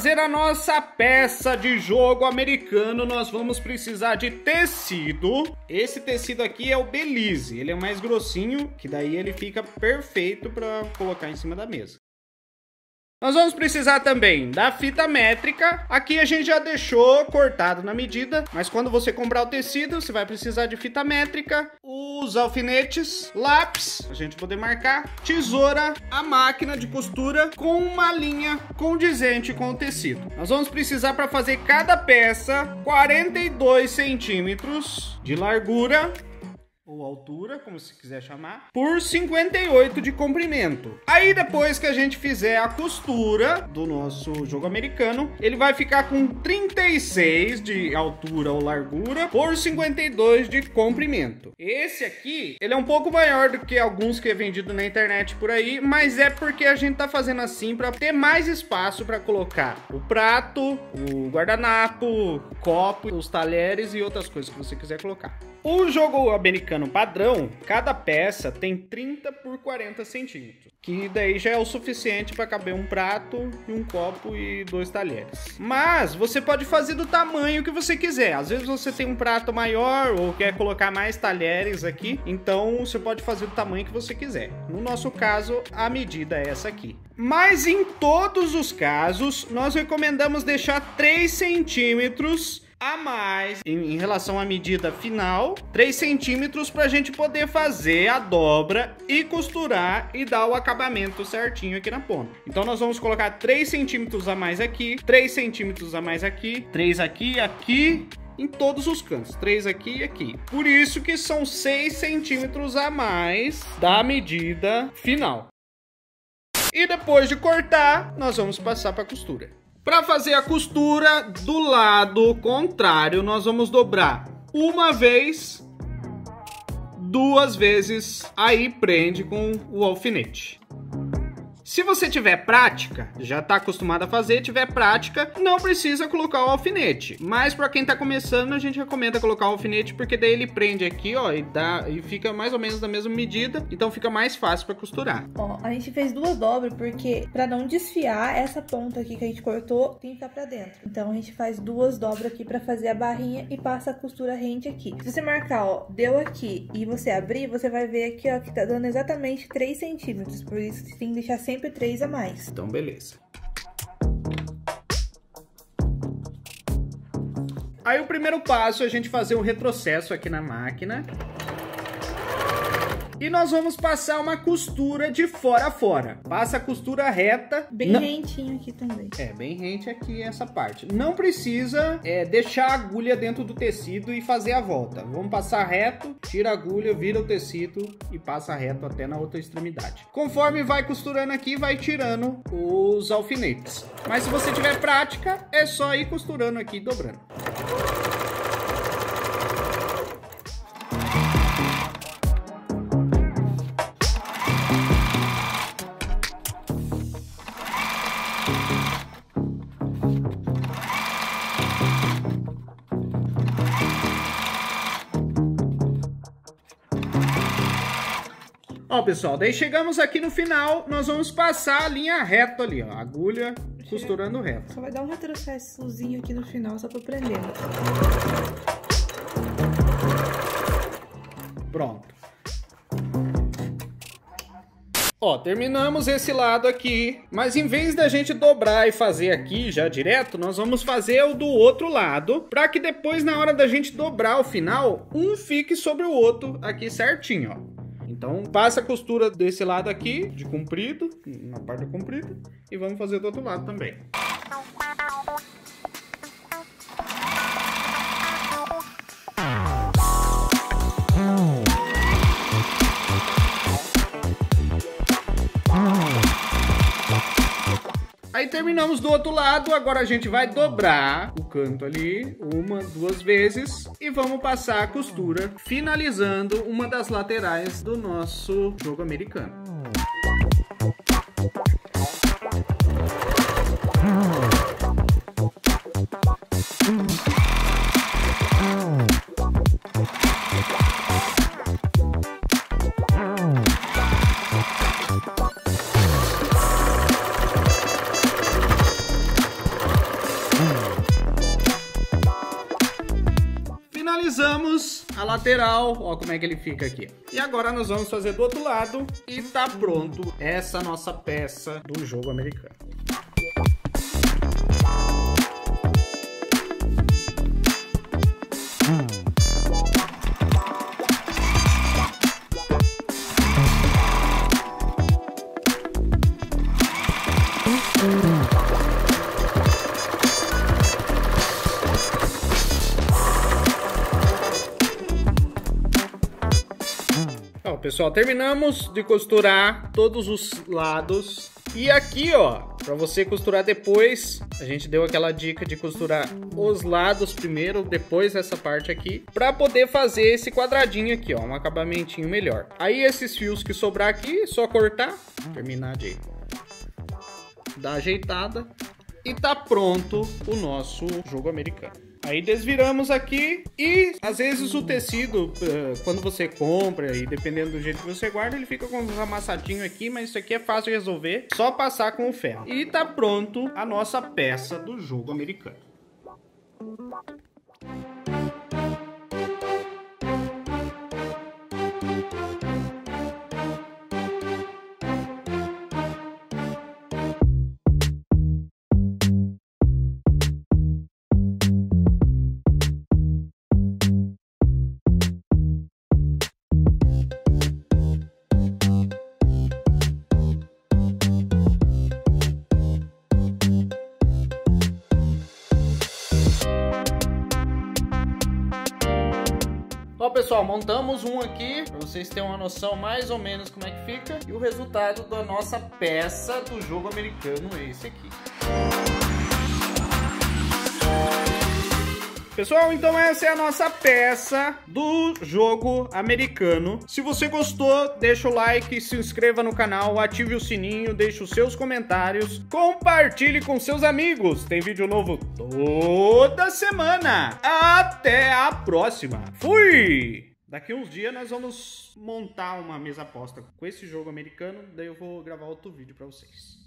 fazer a nossa peça de jogo americano, nós vamos precisar de tecido. Esse tecido aqui é o Belize, ele é o mais grossinho, que daí ele fica perfeito para colocar em cima da mesa. Nós vamos precisar também da fita métrica. Aqui a gente já deixou cortado na medida, mas quando você comprar o tecido, você vai precisar de fita métrica, os alfinetes, lápis, a gente poder marcar, tesoura, a máquina de costura com uma linha condizente com o tecido. Nós vamos precisar para fazer cada peça 42 centímetros de largura, ou altura, como se quiser chamar, por 58 de comprimento. Aí depois que a gente fizer a costura do nosso jogo americano, ele vai ficar com 36 de altura ou largura por 52 de comprimento. Esse aqui, ele é um pouco maior do que alguns que é vendido na internet por aí, mas é porque a gente tá fazendo assim para ter mais espaço para colocar o prato, o guardanapo, o copo, os talheres e outras coisas que você quiser colocar. O jogo americano padrão, cada peça tem 30 por 40 centímetros, que daí já é o suficiente para caber um prato, e um copo e dois talheres. Mas você pode fazer do tamanho que você quiser. Às vezes você tem um prato maior ou quer colocar mais talheres aqui, então você pode fazer do tamanho que você quiser. No nosso caso, a medida é essa aqui. Mas em todos os casos, nós recomendamos deixar 3 centímetros a mais em relação à medida final, 3 centímetros para a gente poder fazer a dobra e costurar e dar o acabamento certinho aqui na ponta. Então nós vamos colocar 3 centímetros a mais aqui, 3 centímetros a mais aqui, 3 aqui, aqui, em todos os cantos, 3 aqui e aqui. Por isso que são 6 centímetros a mais da medida final. E depois de cortar, nós vamos passar para a costura. Para fazer a costura do lado contrário, nós vamos dobrar uma vez, duas vezes, aí prende com o alfinete. Se você tiver prática, já está acostumado a fazer, tiver prática, não precisa colocar o alfinete. Mas para quem está começando, a gente recomenda colocar o alfinete, porque daí ele prende aqui, ó, e fica mais ou menos da mesma medida, então fica mais fácil para costurar. Ó, a gente fez duas dobras, porque para não desfiar essa ponta aqui que a gente cortou, tem que ficar para dentro. Então a gente faz duas dobras aqui para fazer a barrinha e passa a costura rente aqui. Se você marcar, ó, deu aqui e você abrir, você vai ver aqui, ó, que tá dando exatamente 3 centímetros, por isso você tem que deixar sempre 3 a mais. Então, beleza. Aí o primeiro passo é a gente fazer um retrocesso aqui na máquina. E nós vamos passar uma costura de fora a fora. Passa a costura reta. Bem rentinho aqui também. É, bem rente aqui essa parte. Não precisa deixar a agulha dentro do tecido e fazer a volta. Vamos passar reto, tira a agulha, vira o tecido e passa reto até na outra extremidade. Conforme vai costurando aqui, vai tirando os alfinetes. Mas se você tiver prática, é só ir costurando aqui e dobrando. Ó, pessoal, daí chegamos aqui no final, nós vamos passar a linha reta ali, ó, agulha costurando reto. Só vai dar um retrocessozinho aqui no final, só pra prender. Pronto. Ó, terminamos esse lado aqui, mas em vez da gente dobrar e fazer aqui já direto, nós vamos fazer o do outro lado, para que depois, na hora da gente dobrar o final, um fique sobre o outro aqui certinho, ó. Então, passa a costura desse lado aqui, de comprido, na parte comprida, e vamos fazer do outro lado também. Aí terminamos do outro lado, agora a gente vai dobrar o canto ali, uma, duas vezes, e vamos passar a costura, finalizando uma das laterais do nosso jogo americano. finalizamos a lateral, ó como é que ele fica aqui. E agora nós vamos fazer do outro lado e tá pronto essa nossa peça do jogo americano. Ó, pessoal, terminamos de costurar todos os lados. E aqui, ó, para você costurar depois, a gente deu aquela dica de costurar os lados primeiro, depois essa parte aqui, para poder fazer esse quadradinho aqui, ó, um acabamentinho melhor. Aí esses fios que sobrar aqui, só cortar, terminar de dar ajeitada e tá pronto o nosso jogo americano. Aí desviramos aqui e às vezes o tecido, quando você compra e dependendo do jeito que você guarda, ele fica com uns amassadinhos aqui, mas isso aqui é fácil de resolver, só passar com o ferro. E tá pronto a nossa peça do jogo americano. Ó pessoal, montamos um aqui para vocês terem uma noção mais ou menos como é que fica, e o resultado da nossa peça do jogo americano é esse aqui. Pessoal, então essa é a nossa peça do jogo americano. Se você gostou, deixa o like, se inscreva no canal, ative o sininho, deixe os seus comentários, compartilhe com seus amigos. Tem vídeo novo toda semana. Até a próxima. Fui! Daqui uns dias nós vamos montar uma mesa aposta com esse jogo americano, daí eu vou gravar outro vídeo para vocês.